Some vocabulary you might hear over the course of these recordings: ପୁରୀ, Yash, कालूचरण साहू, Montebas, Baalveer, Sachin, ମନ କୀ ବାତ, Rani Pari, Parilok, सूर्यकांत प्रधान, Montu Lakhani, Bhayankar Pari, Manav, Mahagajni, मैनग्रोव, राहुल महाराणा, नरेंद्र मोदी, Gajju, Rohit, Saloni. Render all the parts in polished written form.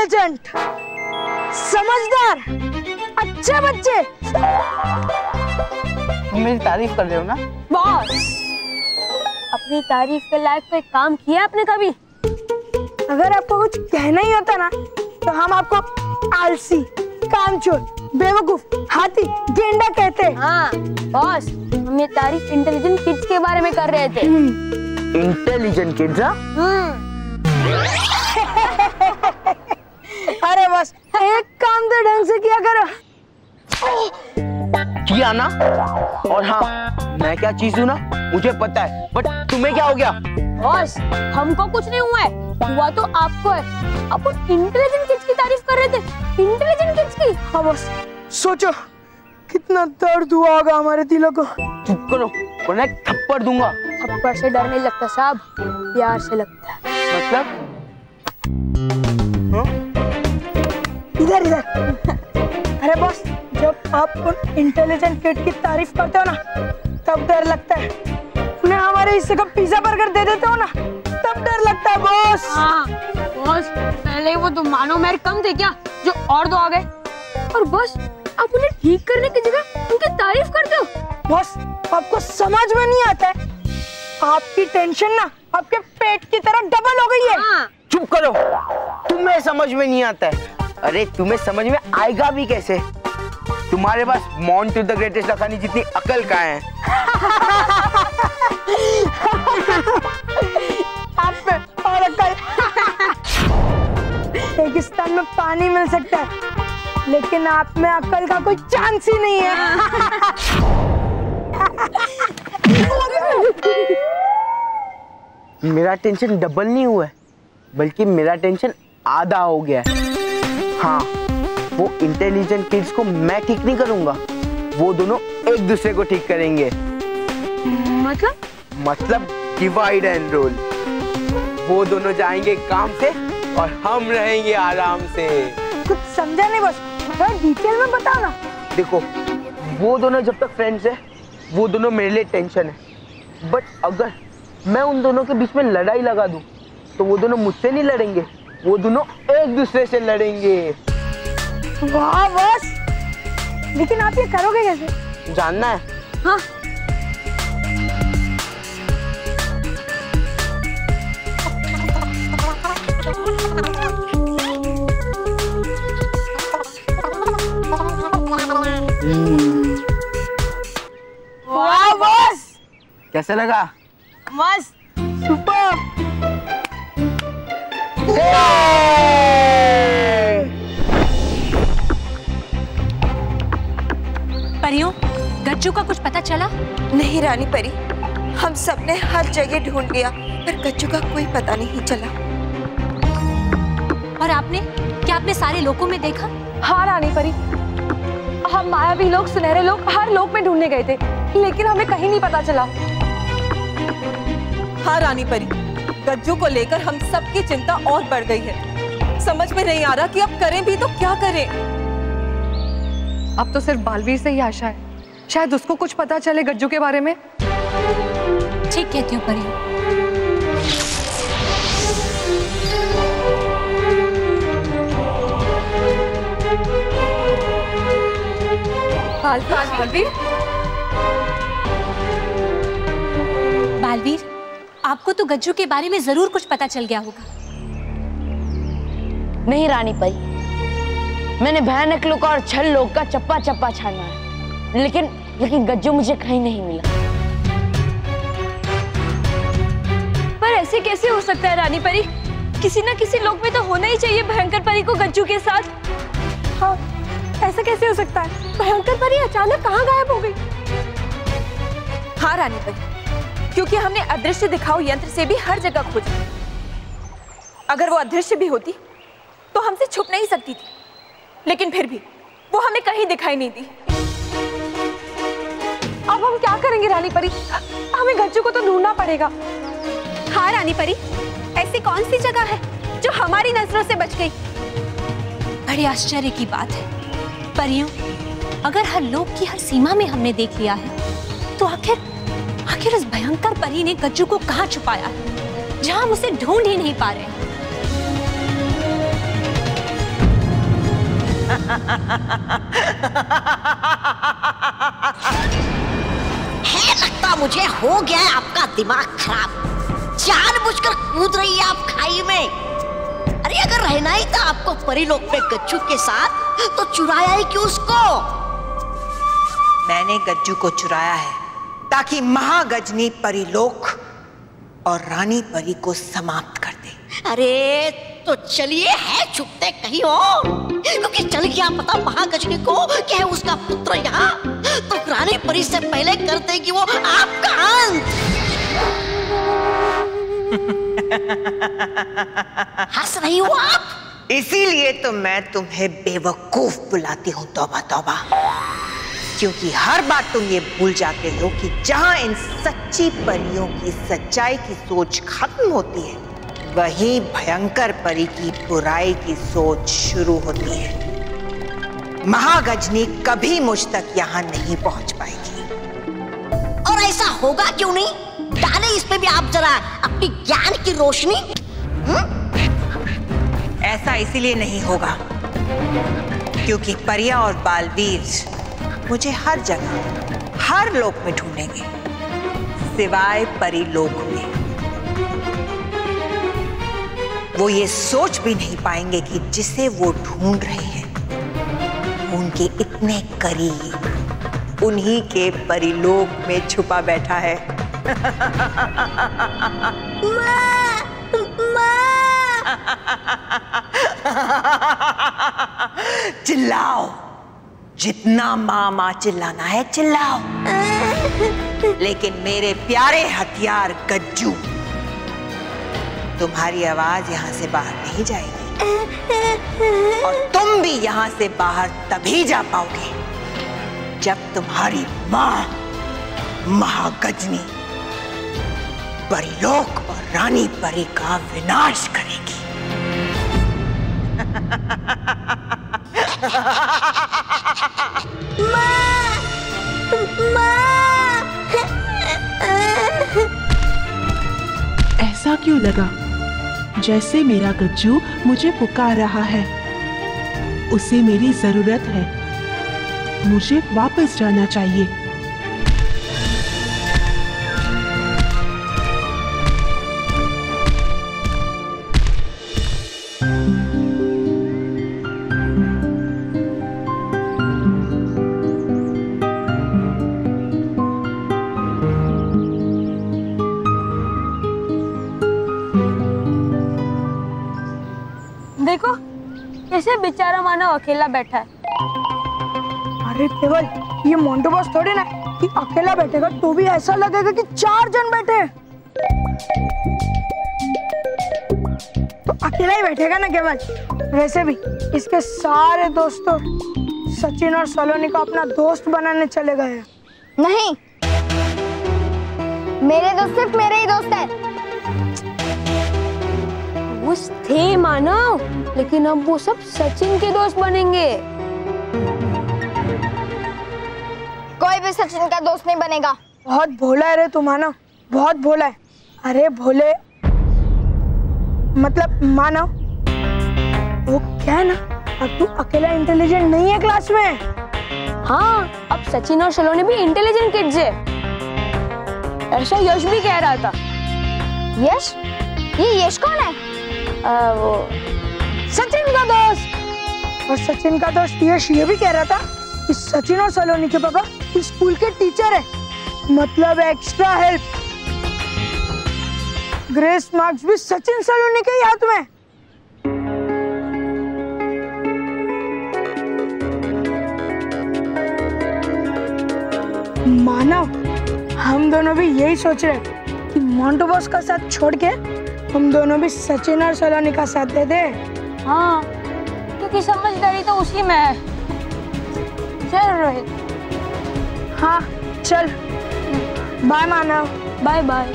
Intelligent, समझदार, अच्छे बच्चे। तुम मेरी तारीफ कर रहे हो ना? बॉस, अपनी तारीफ के लायक कोई काम किया आपने कभी? अगर आपको कुछ कहना ही होता ना तो हम आपको आलसी, कामचोर, बेवकूफ, हाथी, गेंडा कहते हैं। हाँ बॉस, हम ये तारीफ इंटेलिजेंट किड्स के बारे में कर रहे थे। Intelligent kids? अरे बस एक काम तो ढंग से किया करो। किया ना? और हाँ, मैं क्या चीज हूँ ना मुझे पता है, बट तुम्हें क्या हो गया? बॉस, हमको कुछ नहीं हुआ है, हुआ तो आपको है। अपन इंटेलिजेंट किड्स की तारीफ कर रहे थे, इंटेलिजेंट किड्स की। हाँ बॉस, सोचो कितना दर्द हुआ होगा हमारे दिलों को। चुप करो वरना थप्पड़ दूंगा। थप्पड़ से डर नहीं लगता साहब, प्यार से लगता है। मतलब? हाँ? इधर इधर। अरे बॉस, जब आप उन इंटेलिजेंट किड की तारीफ करते हो ना तब डर लगता है, उन्हें हमारे हिस्से का पिज्जा बर्गर दे देते हो ना तब डर लगता है बॉस। हाँ बॉस, पहले वो तो मानो मेरे कम थे क्या जो और दो आ गए, और बॉस आप उन्हें ठीक करने की जगह उनकी तारीफ करते हो। बॉस आपको समझ में नहीं आता है, आपकी टेंशन ना आपके पेट की तरह डबल हो गई है। हाँ। चुप करो, तुम्हें समझ में नहीं आता है। अरे तुम्हें समझ में आएगा भी कैसे, तुम्हारे पास मॉन्ट द ग्रेटेस्ट लखानी जितनी अकल का है। आप पे और अकल। रेगिस्तान में पानी मिल सकता है लेकिन आप में अकल का कोई चांस ही नहीं है। मेरा टेंशन डबल नहीं हुआ है, बल्कि मेरा टेंशन आधा हो गया है। हाँ, वो इंटेलिजेंट किड्स को मैं ठीक नहीं करूंगा, वो दोनों एक दूसरे को ठीक करेंगे। मतलब? मतलब डिवाइड एंड रूल। वो दोनों जाएंगे काम से और हम रहेंगे आराम से। कुछ समझा नहीं बस, थोड़ा डिटेल में बताओ ना। देखो, वो दोनों जब तक फ्रेंड्स है वो दोनों मेरे लिए टेंशन है, बट अगर मैं उन दोनों के बीच में लड़ाई लगा दूं तो वो दोनों मुझसे नहीं लड़ेंगे, वो दोनों एक दूसरे से लड़ेंगे। वाह बस, लेकिन आप ये करोगे कैसे? जानना है? हाँ। वाह बस, कैसा लगा? मस्त, सुपर। परियों, गज्जू का कुछ पता चला? नहीं रानी परी, हम सबने हर जगह ढूंढ लिया पर गज्जू का कोई पता नहीं चला। और आपने, क्या आपने सारे लोकों में देखा? हाँ रानी परी, हम मायावी लोग, सुनहरे लोग, हर लोक में ढूंढने गए थे लेकिन हमें कहीं नहीं पता चला। हाँ रानी परी, गज्जू को लेकर हम सबकी चिंता और बढ़ गई है, समझ में नहीं आ रहा कि अब करें भी तो क्या करें। अब तो सिर्फ बालवीर से ही आशा है, शायद उसको कुछ पता चले गज्जू के बारे में। ठीक कहती हूँ परी। बालवीर, बालवीर, आपको तो गज्जू के बारे में जरूर कुछ पता चल गया होगा। नहीं रानी परी, मैंने भयानक लोग और छल लोग का चप्पा चप्पा छाना है, लेकिन गज्जू मुझे कहीं नहीं मिला। पर ऐसे कैसे हो सकता है रानी परी, किसी ना किसी लोग में तो होना ही चाहिए भयंकर परी को गज्जू के साथ। हाँ, ऐसा कैसे हो सकता है? भयंकर परी अचानक कहाँ गायब हो गई? हाँ रानी परी, क्योंकि हमने अदृश्य दिखाऊ यंत्र से भी हर जगह खोजा। अगर वो अदृश्य भी होती तो हमसे छुप नहीं सकती थी, लेकिन फिर भी वो हमें कहीं दिखाई नहीं दी। अब हम क्या करेंगे रानी परी? हमें गज्जू को तो ढूंढना पड़ेगा। हाँ रानी परी, ऐसी कौन सी जगह है जो हमारी नजरों से बच गई? बड़ी आश्चर्य की बात है परियों, अगर हर लोक की हर सीमा में हमने देख लिया है तो आखिर उस भयंकर परी ने गज्जू को कहाँ छुपाया, जहाँ हम उसे ढूंढ ही नहीं पा रहे। है लगता मुझे हो गया है आपका दिमाग खराब। जानबूझकर कूद रही है आप खाई में। अरे अगर रहना ही था आपको परिलोक में गज्जू के साथ तो चुराया ही क्यों उसको? मैंने गज्जू को चुराया है ताकि महागजनी परिलोक और रानी परी को समाप्त कर दे। अरे तो चलिए है छुपते कहीं हो, क्योंकि चल गया पता महागजनी को कि है उसका पुत्र यहाँ, तो रानी परी से पहले कर देगी वो आपका अंत। हंस रही हो आप? इसीलिए तो मैं तुम्हें बेवकूफ बुलाती हूँ, तौबा तौबा, क्योंकि हर बार तुम ये भूल जाते हो कि जहाँ इन सच्ची परियों की सच्चाई की सोच खत्म होती है वहीं भयंकर परी की बुराई की सोच शुरू होती है। महागजनी कभी मुझ तक यहाँ नहीं पहुँच पाएगी। और ऐसा होगा क्यों नहीं? डाले इस पे भी आप जरा अपनी ज्ञान की रोशनी। ऐसा इसीलिए नहीं होगा क्योंकि परिया और बालवीर मुझे हर जगह हर लोक में ढूंढेंगे सिवाय परिलोक में। वो ये सोच भी नहीं पाएंगे कि जिसे वो ढूंढ रहे हैं उनके इतने करीब उन्हीं के परिलोक में छुपा बैठा है। माँ चिल्लाओ जितना माँ माँ चिल्लाना है चिल्लाओ, लेकिन मेरे प्यारे हथियार गज्जू तुम्हारी आवाज यहाँ से बाहर नहीं जाएगी। और तुम भी यहाँ से बाहर तभी जा पाओगे जब तुम्हारी माँ महागजनी परिलोक और रानी परी का विनाश करेगी। ऐसा क्यों लगा जैसे मेरा गज्जू मुझे पुकार रहा है? उसे मेरी जरूरत है, मुझे वापस जाना चाहिए। बेचारा मानव अकेला बैठा है। अरे केवल ये मोंटेबास थोड़ी ना कि अकेला बैठेगा तो भी ऐसा लगेगा कि चार जन बैठे हैं। तो अकेला ही बैठेगा ना केवल। वैसे भी इसके सारे दोस्तों सचिन और सलोनी को अपना दोस्त बनाने चले गए हैं। नहीं, मेरे दोस्त सिर्फ मेरे ही दोस्त हैं। थे मानव, लेकिन अब वो सब सचिन के दोस्त बनेंगे। कोई भी सचिन का दोस्त नहीं बनेगा। बहुत भोला है रे तू मानव, बहुत भोला है। अरे भोले मतलब मानव, वो क्या है ना, अब तू अकेला इंटेलिजेंट नहीं है क्लास में। हाँ, अब सचिन और सलोनी भी इंटेलिजेंट किड्स है। ऐसा यश भी कह रहा था। यश? ये यश कौन है? वो सचिन का दोस्त। और सचिन का दोस्त यश ये भी कह रहा था कि सचिन और सलोनी के पापा इस स्कूल के टीचर है, मतलब एक्स्ट्रा हेल्प। ग्रेस मार्क्स भी सचिन सलोनी के हाथ में। मानव, हम दोनों भी यही सोच रहे हैं कि मोंटेबास का साथ छोड़ के हम दोनों भी सचिन और सलोनी का साथ दे दे। हाँ, क्योंकि समझदारी तो उसी में है। चल रोहित। हाँ चल, बाय मानव। Bye bye.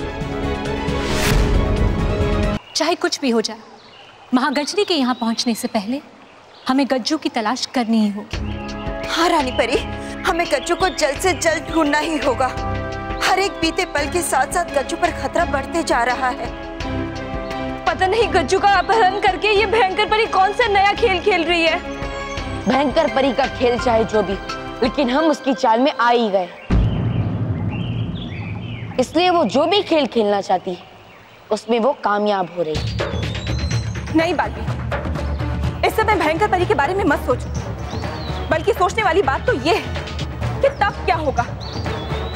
चाहे कुछ भी हो जाए, महागजनी के यहाँ पहुँचने से पहले हमें गज्जू की तलाश करनी ही होगी। हाँ रानी परी, हमें गज्जू को जल्द से जल्द ढूंढना ही होगा। हर एक बीते पल के साथ साथ गज्जू पर खतरा बढ़ते जा रहा है। पता नहीं गज्जू का अपहरण करके ये भयंकर परी कौन सा नया खेल खेल रही है। भयंकर परी का खेल चाहे जो भी, लेकिन हम उसकी चाल में आ ही गए। इसलिए वो जो भी खेल खेलना चाहती उसमें वो कामयाब हो रही। नहीं बालवीर, इस समय भयंकर परी के बारे में मत सोचो, बल्कि सोचने वाली बात तो ये है कि तब क्या होगा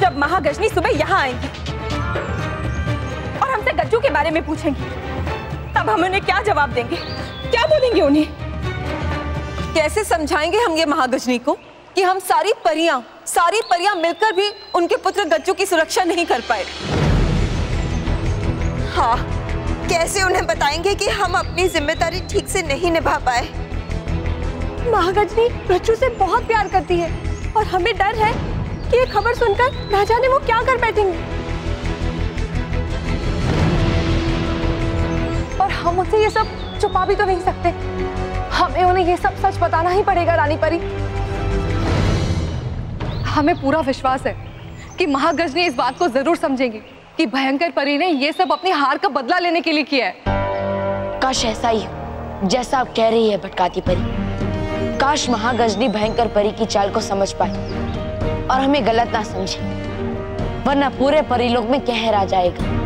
जब महागजनी सुबह यहाँ आएंगी और हमसे गज्जू के बारे में पूछेंगी। तब हम उन्हें क्या जवाब देंगे, क्या बोलेंगे उन्हें, कैसे समझाएंगे हम ये महागजनी को कि हम सारी परियां मिलकर भी उनके पुत्र गज्जू की सुरक्षा नहीं कर पाए। हाँ, कैसे उन्हें बताएंगे कि हम अपनी जिम्मेदारी ठीक से नहीं निभा पाए। महागजनी गज्जू से बहुत प्यार करती है और हमें डर है कि ये खबर सुनकर ना जाने वो क्या कर बैठेंगे और हम उनसे ये सब छुपा भी तो नहीं सकते। हमें उन्हें ये सब सच बताना ही पड़ेगा। रानी परी, हमें पूरा विश्वास है कि महागजनी इस बात को जरूर समझेंगी कि भयंकर परी ने ये सब अपनी हार का बदला लेने के लिए किया है। काश ऐसा ही जैसा आप कह रही है भटकाती परी। काश महागजनी भयंकर परी की चाल को समझ पाए और हमें गलत ना समझे, वरना पूरे परिलोक में कहर आ जाएगा।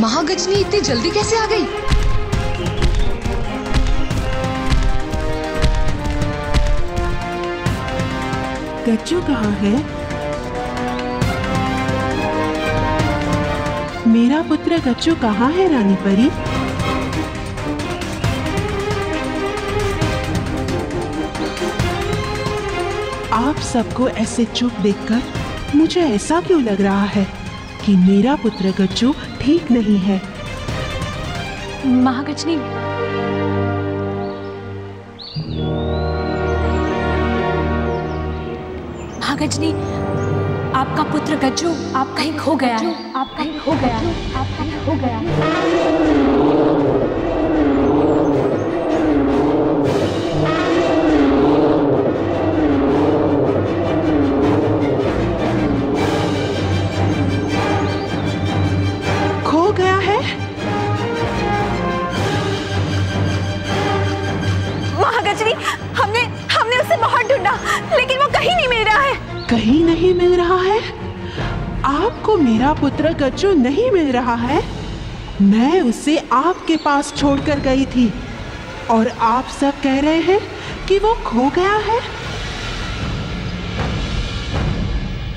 महागजनी इतनी जल्दी कैसे आ गई? गज्जू कहाँ है? मेरा पुत्र गज्जू कहाँ है रानी परी? आप सबको ऐसे चुप देखकर मुझे ऐसा क्यों लग रहा है कि मेरा पुत्र गज्जू ठीक नहीं है? महागजनी, महागजनी, आपका पुत्र गज्जू आप कहीं खो गया है। पुत्र गज्जू नहीं मिल रहा है। मैं उसे आपके पास छोड़कर गई थी और आप सब कह रहे हैं कि वो खो गया है।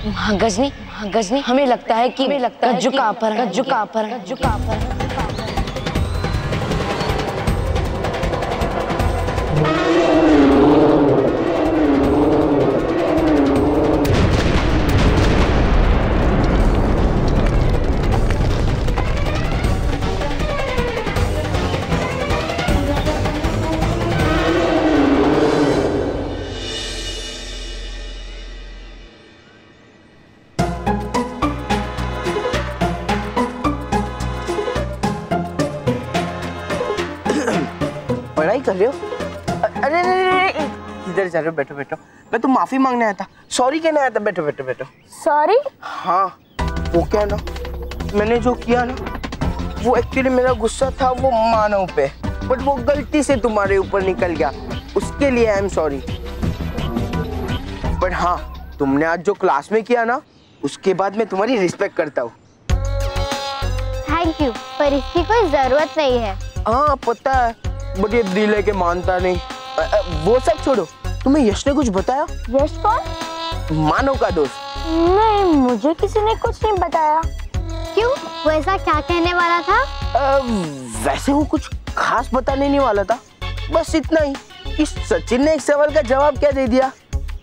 महागजनी, महागजनी, हमें लगता है कि गज्जू कहाँ पर है? इधर जा रहे हो? बैठो बैठो। मैं तो माफी मांगने आया था, सॉरी कहने आया था। बैठो बैठो बैठो। सॉरी? हाँ, वो क्या ना, मैंने जो किया ना वो एक्चुअली मेरा गुस्सा था वो मानव पे, बट वो गलती से तुम्हारे ऊपर निकल गया, उसके लिए आई एम सॉरी। बट हाँ, तुमने आज जो क्लास में किया ना उसके बाद मैं तुम्हारी रिस्पेक्ट करता हूँ। थैंक यू, पर इसकी कोई जरूरत नहीं है। हाँ पता है, बट ये दिल है के मानता नहीं। वो सब छोड़ो, तुम्हें यश ने कुछ बताया? यश कौन? मानव का दोस्त। नहीं, मुझे किसी ने कुछ नहीं बताया। क्यों, वो ऐसा क्या कहने वाला था? वैसे वो कुछ खास बताने नहीं वाला था, बस इतना ही कि सचिन ने एक सवाल का जवाब क्या दे दिया,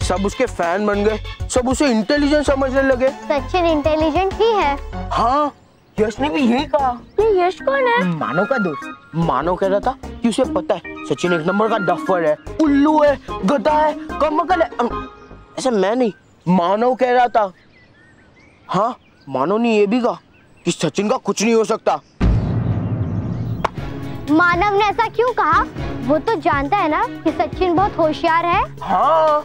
सब उसके फैन बन गए, सब उसे इंटेलिजेंट समझने लगे। सचिन इंटेलिजेंट ही है। हाँ, यश ने भी यही कहा। ये यश कौन है? मानव का दोस्त। मानव कह रहा था कि उसे पता है सचिन एक नंबर का डफर है, उल्लू है, गधा है, कमबख्त है। ऐसे मैं नहीं, मानव कह रहा था। हाँ, मानव ने ये भी कहा कि सचिन का कुछ नहीं हो सकता। मानव ने ऐसा क्यों कहा? वो तो जानता है ना कि सचिन बहुत होशियार है। हाँ,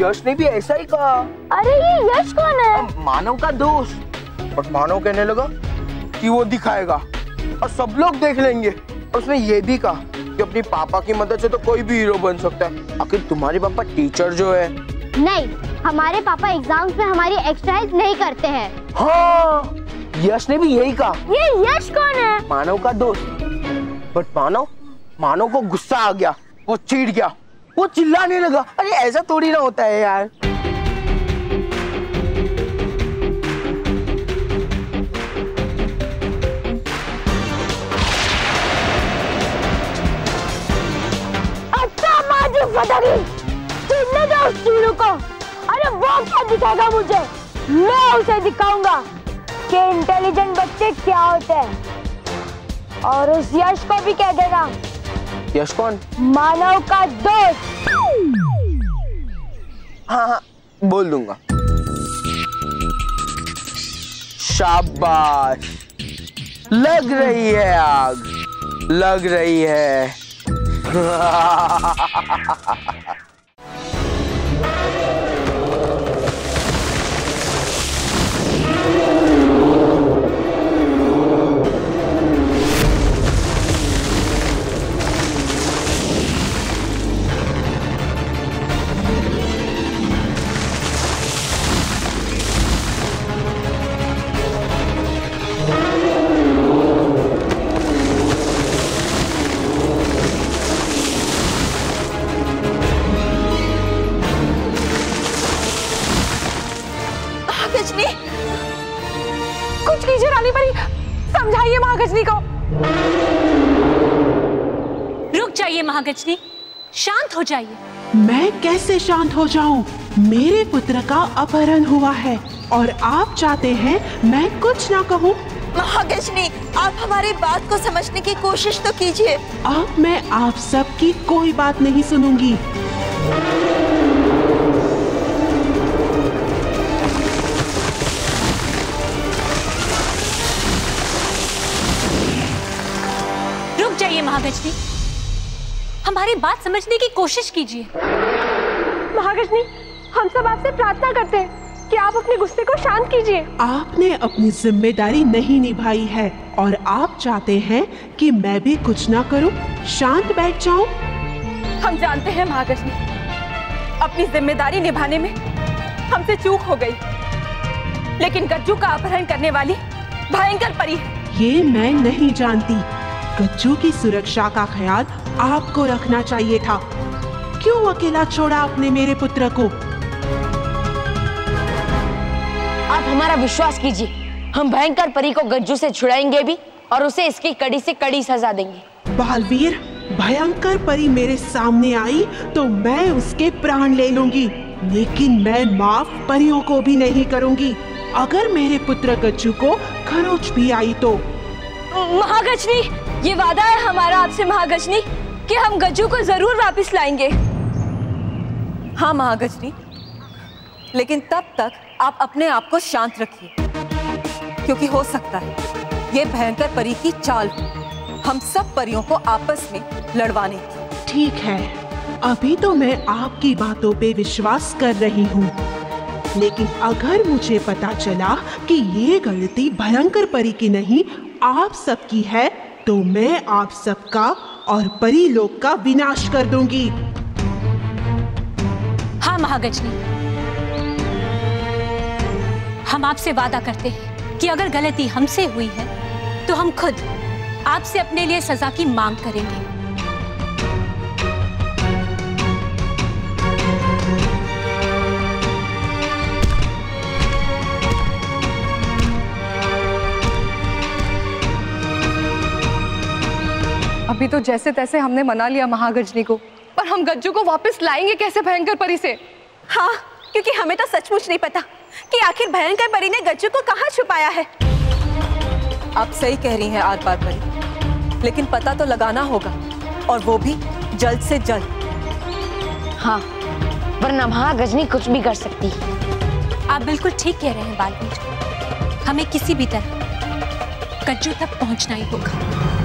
यश ने भी ऐसा ही कहा। अरे ये यश कौन है? मानव का दोस्त। बट मानव कहने लगा कि वो दिखाएगा और सब लोग देख लेंगे। और उसने ये भी कहा कि अपने पापा की मदद से तो कोई भी हीरो बन सकता है। आखिर तुम्हारे पापा टीचर जो है। नहीं, हमारे पापा एग्जाम्स में हमारी एक्सरसाइज नहीं करते हैं। हाँ, यश ने भी यही कहा। ये यश कौन है? मानव का दोस्त। बट मानव को गुस्सा आ गया, वो चिढ़ गया, वो चिल्लाने लगा। अरे ऐसा थोड़ी ना होता है यार। चिढ़ने दो उस चीलू को। अरे वो क्या दिखाएगा मुझे? मैं उसे दिखाऊंगा कि इंटेलिजेंट बच्चे क्या होते हैं। और उस यश को भी कह देना। यश कौन? मानव का दोस्त। हाँ हाँ, बोल दूंगा। शाबाश, लग रही है आग, लग रही है। समझाइए महागजनी को। रुक जाइए महागजनी, शांत हो जाइए। मैं कैसे शांत हो जाऊं? मेरे पुत्र का अपहरण हुआ है और आप चाहते हैं मैं कुछ ना कहूं? महागजनी, आप हमारी बात को समझने की कोशिश तो कीजिए। अब मैं आप सबकी कोई बात नहीं सुनूंगी। महागजनी, हमारी बात समझने की कोशिश कीजिए। महागजनी, हम सब आपसे प्रार्थना करते हैं कि आप अपने गुस्से को शांत कीजिए। आपने अपनी जिम्मेदारी नहीं निभाई है और आप चाहते हैं कि मैं भी कुछ ना करूं, शांत बैठ जाऊं। हम जानते हैं महागजनी, अपनी जिम्मेदारी निभाने में हमसे चूक हो गई, लेकिन गज्जू का अपहरण करने वाली भयंकर परी है। ये मैं नहीं जानती। गज्जू की सुरक्षा का ख्याल आपको रखना चाहिए था। क्यों अकेला छोड़ा आपने मेरे पुत्र को? आप हमारा विश्वास कीजिए, हम भयंकर परी को गज्जू से छुड़ाएंगे भी और उसे इसकी कड़ी से कड़ी सजा देंगे। बालवीर, भयंकर परी मेरे सामने आई तो मैं उसके प्राण ले लूंगी, लेकिन मैं माफ परियों को भी नहीं करूंगी। अगर मेरे पुत्र गज्जू को खरोच भी आई तो। महागजनी, ये वादा है हमारा आपसे महागजनी कि हम गज्जू को जरूर वापस लाएंगे। हाँ महागजनी, लेकिन तब तक आप अपने आप को शांत रखिए, क्योंकि हो सकता है ये भयंकर परी की चाल हो हम सब परियों को आपस में लड़वाने की। ठीक है, अभी तो मैं आपकी बातों पे विश्वास कर रही हूँ, लेकिन अगर मुझे पता चला कि ये गलती भयंकर परी की नहीं आप सबकी है तो मैं आप सबका और परीलोक का विनाश कर दूंगी। हाँ महागजनी, हम आपसे वादा करते हैं कि अगर गलती हमसे हुई है तो हम खुद आपसे अपने लिए सजा की मांग करेंगे। अभी तो जैसे तैसे हमने मना लिया महागजनी को, पर हम गज्जू को वापस लाएंगे कैसे भयंकर परी से? हाँ, क्योंकि हमें तो सचमुच नहीं पता कि आखिर भयंकर परी ने गज्जू को कहाँ छुपाया है। आप सही कह रही हैं आर पार परी, लेकिन पता तो लगाना होगा और वो भी जल्द से जल्द। हाँ, वरना महागजनी कुछ भी कर सकती है। आप बिल्कुल ठीक कह रहे हैं बालवीर, हमें किसी भी तरह गज्जू तक पहुँचना ही होगा।